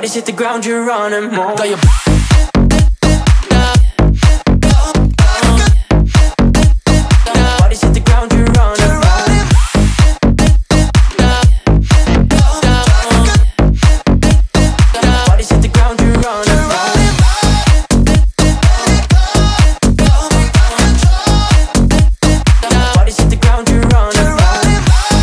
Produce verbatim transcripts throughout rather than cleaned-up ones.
bodies hit the ground, Geronimo. Throw your bodies hit the ground, Geronimo. Bodies hit the ground, Geronimo.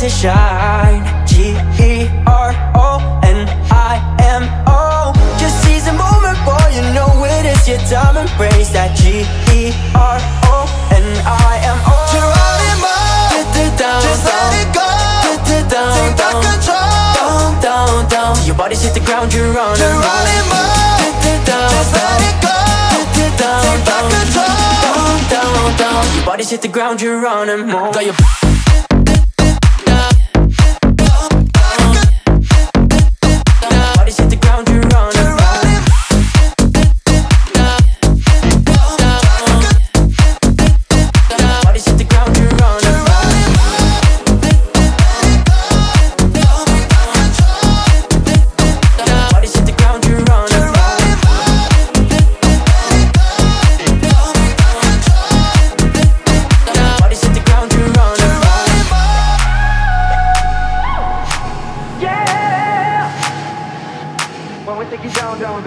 To shine, G E R O N I M O. Just seize the moment, boy, you know it is your time. Embrace that G E R O N I M O. Geronimo, get it down, just down, let it go. Get it down, take back control. Down, down, down, till your body's hit the ground, Geronimo. Geronimo, get it down, just let it go. Get it down, take back control. Down, down, down, till your body's hit the ground, Geronimo. Throw your take it down, down,